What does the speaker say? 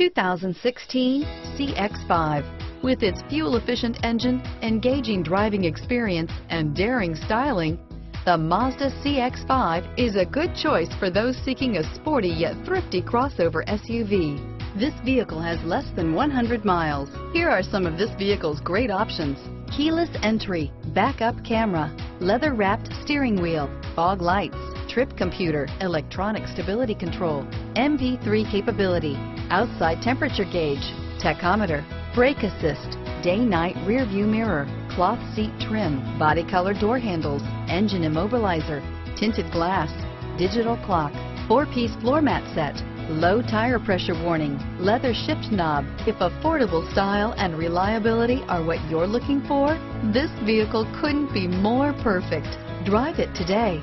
2016 CX-5. With its fuel-efficient engine, engaging driving experience, and daring styling, the Mazda CX-5 is a good choice for those seeking a sporty yet thrifty crossover SUV. This vehicle has less than 100 miles. Here are some of this vehicle's great options: keyless entry, backup camera, leather-wrapped steering wheel, fog lights, trip computer, electronic stability control, MP3 capability, outside temperature gauge, tachometer, brake assist, day-night rearview mirror, cloth seat trim, body-color door handles, engine immobilizer, tinted glass, digital clock, 4-piece floor mat set, low tire pressure warning, leather shift knob. If affordable style and reliability are what you're looking for, this vehicle couldn't be more perfect. Drive it today.